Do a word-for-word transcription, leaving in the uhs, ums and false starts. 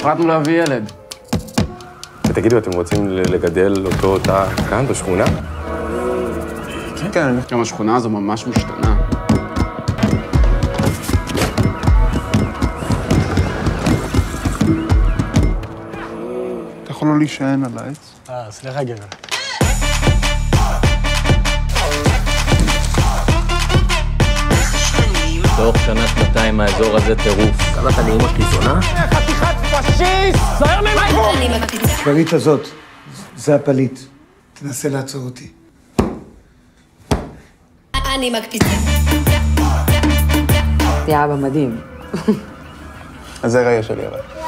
החלטנו להביא ילד. ותגידו, אתם רוצים לגדל אותו אותה כאן, בשכונה? כן, כן. גם השכונה הזו ממש משתנה. אתה יכול לא להישען על העץ? אה, סליחה, גבר. תוך שנה-שנתיים האזור הזה טירוף. קראת לי אמא שלי זונה? חתיכת פשיסט! זהר ממקום! הפליט הזאת, זה הפליט. תנסה לעצור אותי. אני מקפיצה. זה אבא מדהים. אז זה רגע שלי, אבל.